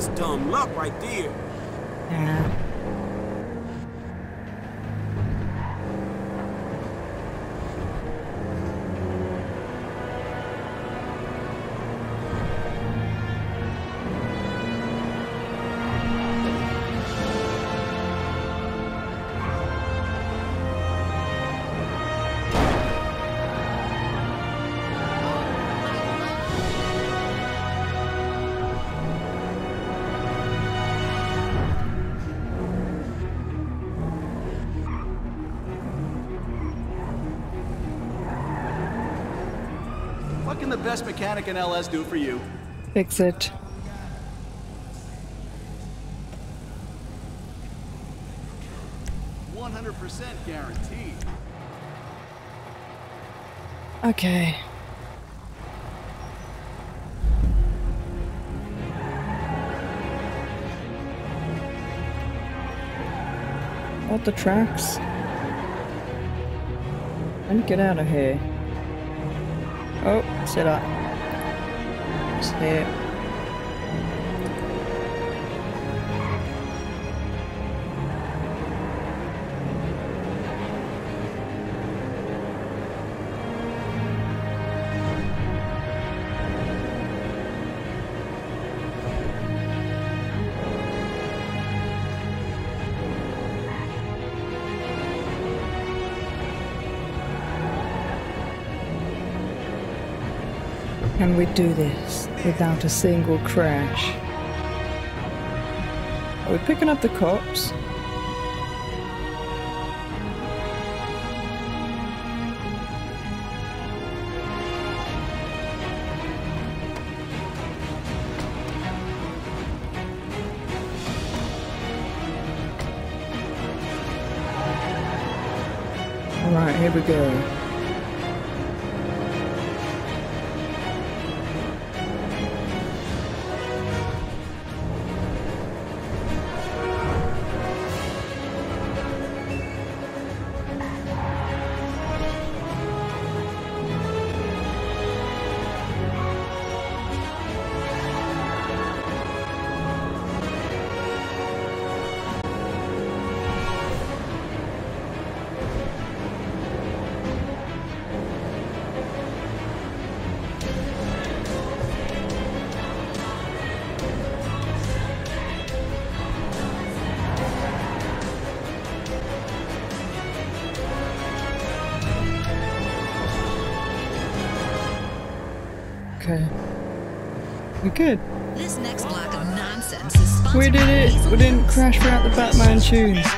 That's dumb luck right there. Yeah. What can the best mechanic in LS do for you? Fix it. $100% guaranteed. Okay. Off the tracks. And get out of here. Oh, sit up. It's here. Can we do this without a single crash? Are we picking up the cops? All right, here we go. Okay. We're good. This next block of nonsense is sponsored. We did it! We didn't crash without the Batman tunes.